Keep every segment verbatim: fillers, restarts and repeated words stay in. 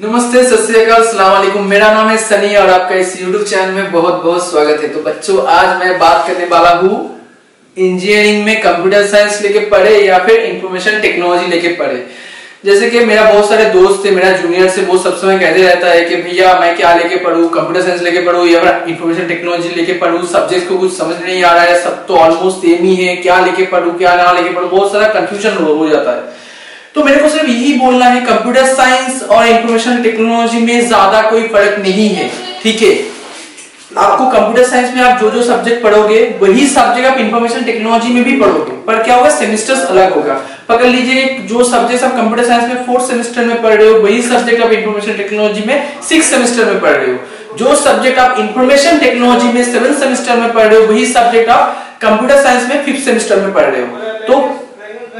नमस्ते, सत श्री अकाल, अस्सलाम वालेकुम। मेरा नाम है सनी और आपका इस YouTube चैनल में बहुत बहुत स्वागत है। तो बच्चों, आज मैं बात करने वाला हूँ इंजीनियरिंग में कंप्यूटर साइंस लेके पढ़े या फिर इंफॉर्मेशन टेक्नोलॉजी लेके पढ़े। जैसे कि मेरा बहुत सारे दोस्त थे, मेरा जूनियर से वो सब समय कहते रहता है कि भैया मैं क्या लेके पढ़ूँ, कंप्यूटर साइंस लेके पढ़ूँ या फिर इंफॉर्मेशन टेक्नोलॉजी लेके पढ़ूँ, सब्जेक्ट को कुछ समझ नहीं आ रहा है, सब तो ऑलमोस्ट सेम ही है, क्या लेके पढ़ूँ क्या ना लेके पढ़ूँ, बहुत सारा कंफ्यूजन हो जाता है। तो मेरे को सिर्फ यही बोलना है, कंप्यूटर साइंस और इंफॉर्मेशन टेक्नोलॉजी में ज्यादा कोई फर्क नहीं है, ठीक है। आपको कंप्यूटर साइंस में आप जो जो सब्जेक्ट पढ़ोगे वही सब्जेक्ट आप इंफॉर्मेशन टेक्नोलॉजी में भी पढ़ोगे, पर क्या होगा, सेमेस्टर्स अलग होगा। पकड़ लीजिए, जो सब्जेक्ट आप कंप्यूटर साइंस में फोर्थ सेमेस्टर में पढ़ रहे हो वही सब्जेक्ट आप इंफॉर्मेशन टेक्नोलॉजी में सिक्स सेमेस्टर में पढ़ रहे हो। जो सब्जेक्ट आप इंफॉर्मेशन टेक्नोलॉजी में सेवन सेमेस्टर में पढ़ रहे हो वही सब्जेक्ट आप कंप्यूटर साइंस में फिफ्थ सेमेस्टर में पढ़ रहे हो। तो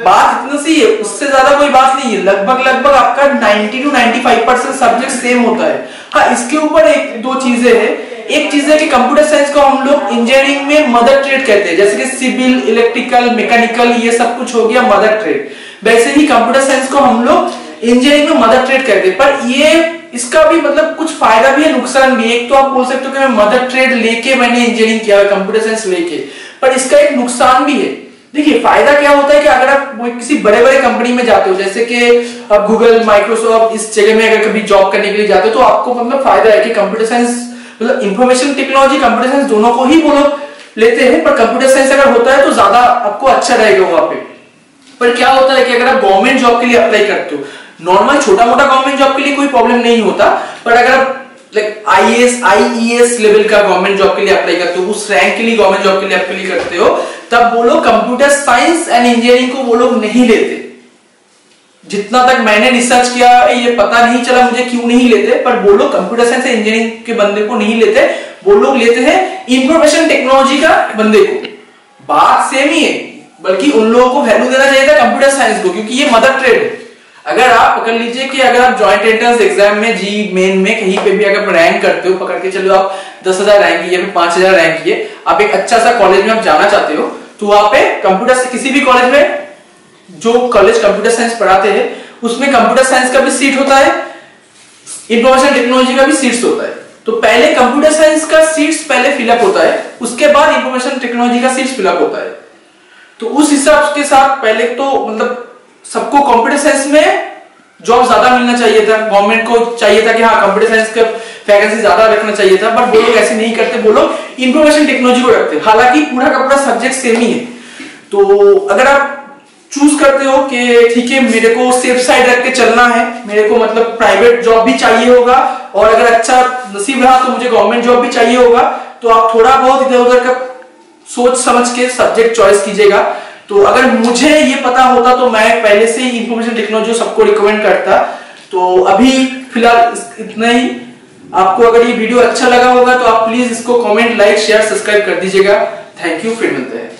बात इतना सी है, उससे ज्यादा कोई बात नहीं है। लगभग लगभग आपका नब्बे टू पचानवे परसेंट सब्जेक्ट सेम होता है। हाँ, इसके ऊपर एक दो चीजें हैं। एक चीज है कि कंप्यूटर साइंस को हम लोग इंजीनियरिंग में मदर ट्रेड कहते हैं, जैसे कि सिविल, इलेक्ट्रिकल, मैकेनिकल, ये सब कुछ हो गया मदर ट्रेड। वैसे ही कंप्यूटर साइंस को हम लोग इंजीनियरिंग में मदर ट्रेड कहते हैं, पर ये इसका भी मतलब कुछ फायदा भी है, नुकसान भी। एक तो आप बोल सकते हो कि मैं मदर ट्रेड लेके मैंने इंजीनियरिंग किया है कंप्यूटर साइंस लेके, पर इसका एक नुकसान भी है। देखिए, फायदा क्या होता है कि अगर आप किसी बड़े बड़े कंपनी में जाते हो, जैसे कि आप गूगल, माइक्रोसॉफ्ट, इस जगह में अगर कभी जॉब करने के लिए जाते हो तो आपको मतलब फायदा है कि कंप्यूटर साइंस मतलब इंफॉर्मेशन टेक्नोलॉजी, कंप्यूटर साइंस दोनों को ही वो लोग लेते हैं, पर कंप्यूटर साइंस अगर होता है तो ज्यादा आपको अच्छा रहेगा वहां पे। पर क्या होता है कि अगर आप गवर्नमेंट जॉब के लिए अप्लाई करते हो, नॉर्मल छोटा मोटा गवर्नमेंट जॉब के लिए कोई प्रॉब्लम नहीं होता, पर अगर आप लाइक आईएएस, आईईएस लेवल का गवर्नमेंट जॉब के लिए अप्लाई करते हो, उस रैंक के लिए गवर्नमेंट जॉब के लिए अप्लाई करते हो, तब वो लोग कंप्यूटर साइंस एंड इंजीनियरिंग को वो लोग नहीं लेते। जितना तक मैंने रिसर्च किया, ये पता नहीं चला मुझे क्यों नहीं लेते, पर वो लोग कंप्यूटर साइंस एंड इंजीनियरिंग के बंदे को नहीं लेते, वो लोग लेते हैं इंफॉर्मेशन टेक्नोलॉजी का बंदे को। बात सेम ही है, बल्कि उन लोगों को वैल्यू देना चाहिए था कंप्यूटर साइंस को, क्योंकि ये मदर ट्रेड है। अगर आप पकड़ लीजिए कि अगर आप जॉइंट एंट्रेंस एग्जाम में, जी मेन में, कहीं पे भी अगर रैंक करते हो, पकड़ के चलो आप दस हजार रैंक किए, पांच हजार रैंक किए, आप एक अच्छा सा कॉलेज में आप जाना चाहते हो, तो वहां पे कंप्यूटर से किसी भी कॉलेज में, जो कॉलेज कंप्यूटर साइंस पढ़ाते हैं उसमें कंप्यूटर साइंस का भी सीट होता है, इंफॉर्मेशन टेक्नोलॉजी का भी सीट्स होता है। तो पहले कंप्यूटर साइंस का सीट्स पहले फिलअप होता है, उसके बाद इंफॉर्मेशन टेक्नोलॉजी का सीट्स फिलअप होता है। तो उस हिसाब के साथ पहले तो मतलब सबको कंप्यूटर साइंस में जॉब ज्यादा मिलना चाहिए था, गवर्नमेंट को चाहिए था कि हाँ कंप्यूटर साइंस का वैकेंसी ज्यादा रखना चाहिए था, पर वो लोग ऐसे नहीं करते, वो लोग इंफॉर्मेशन टेक्नोलॉजी को रखते। हालांकि पूरा का पूरा सब्जेक्ट सेम ही है। तो अगर आप चूज करते हो कि ठीक है मेरे को सेफ साइड रख के चलना है, मेरे को मतलब प्राइवेट जॉब भी चाहिए होगा और अगर अच्छा नसीब रहा तो मुझे गवर्नमेंट जॉब भी चाहिए होगा, तो आप थोड़ा बहुत इधर उधर का सोच समझ के सब्जेक्ट चॉइस कीजिएगा। तो अगर मुझे ये पता होता तो मैं पहले से ही इंफॉर्मेशन टेक्नोलॉजी सबको रिकमेंड करता। तो अभी फिलहाल इतना ही। आपको अगर ये वीडियो अच्छा लगा होगा तो आप प्लीज इसको कमेंट, लाइक, शेयर, सब्सक्राइब कर दीजिएगा। थैंक यू, फिर मिलते हैं।